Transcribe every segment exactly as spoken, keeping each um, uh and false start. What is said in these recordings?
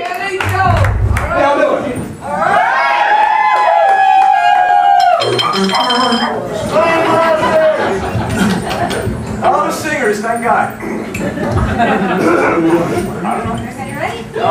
Kelly Jones. All right. Now look. All right. All the singers, thank God. Are you ready? No.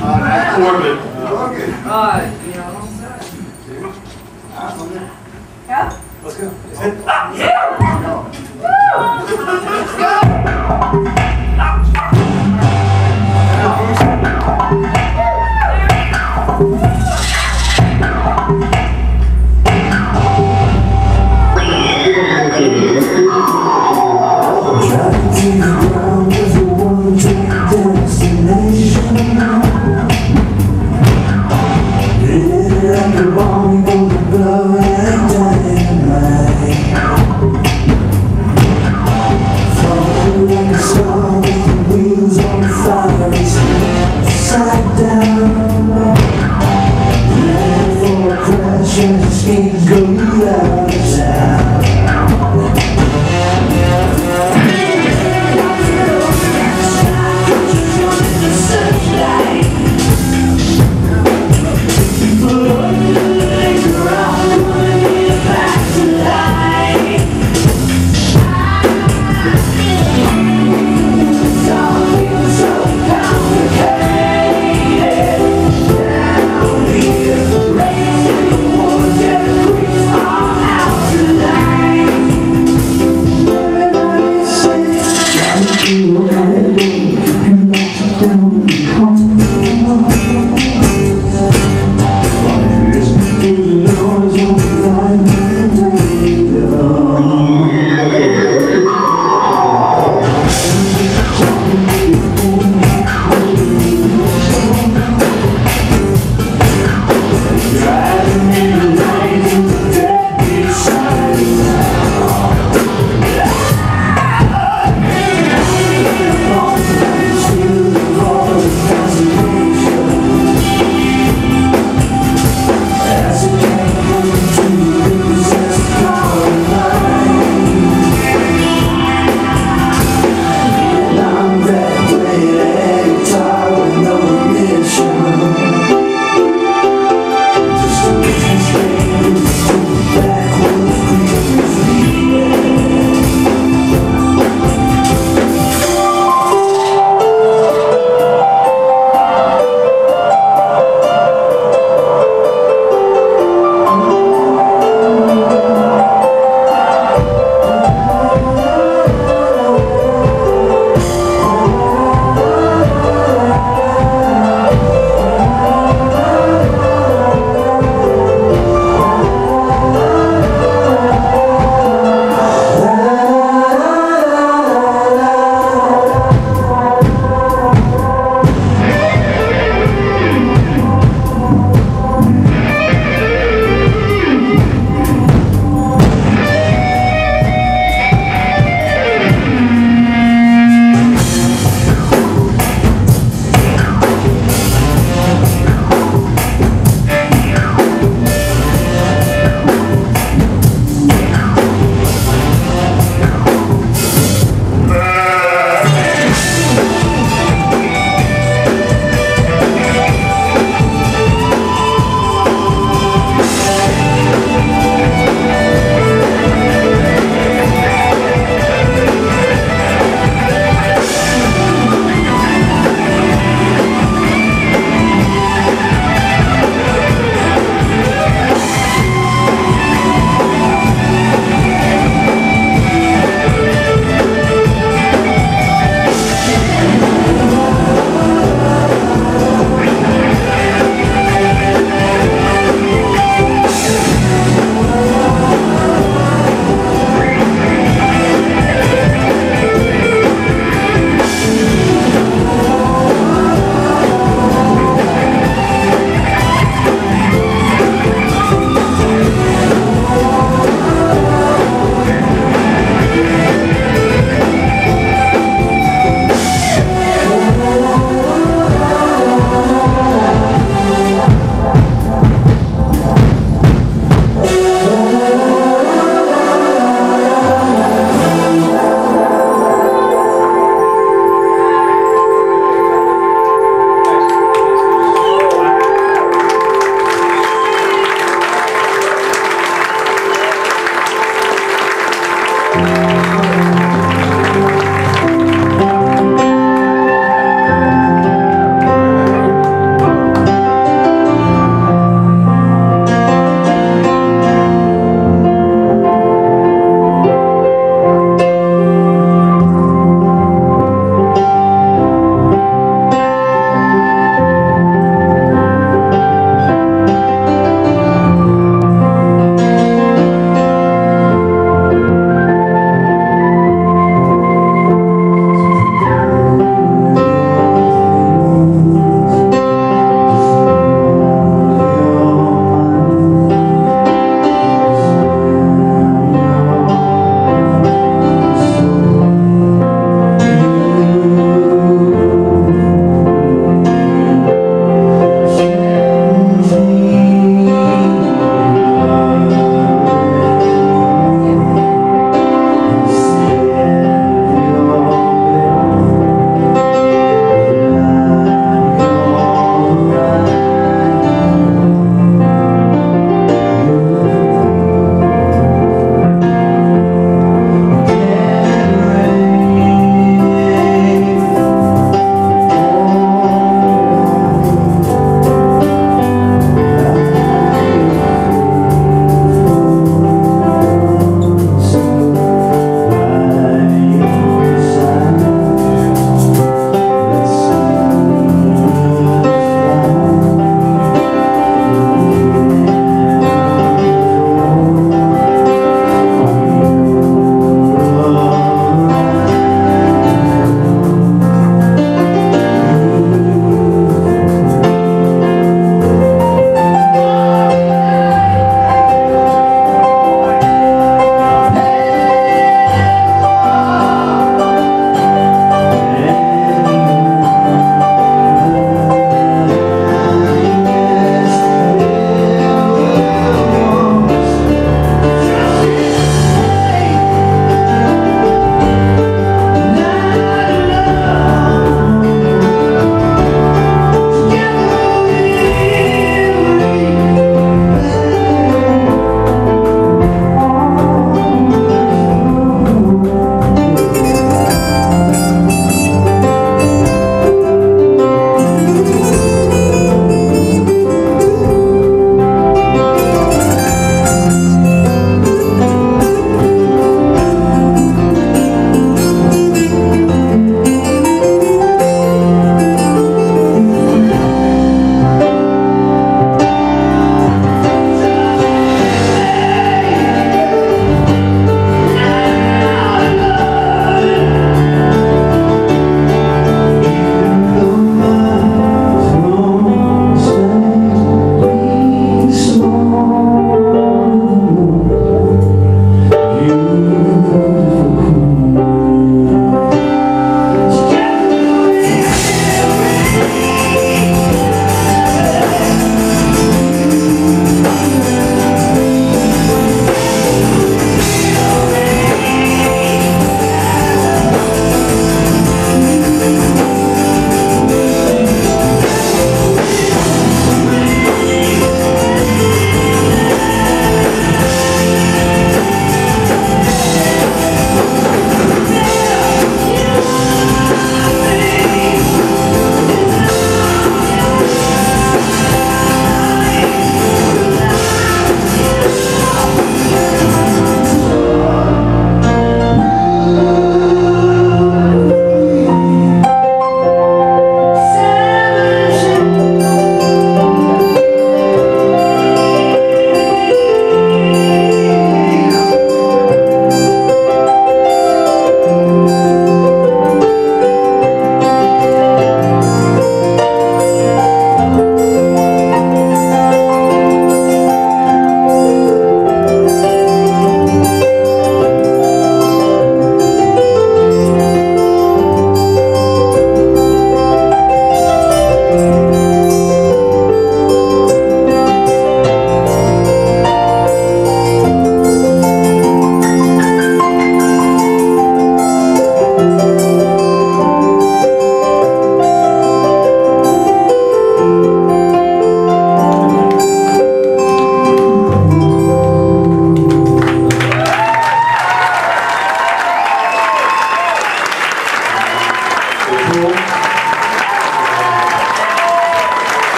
Yeah. Uh, that's Corbin. Okay. Uh, you know, yeah? Let's go. Is it? Ah, yeah! Woo! Let's go! The bomb, the blood, and dynamite. Thank you.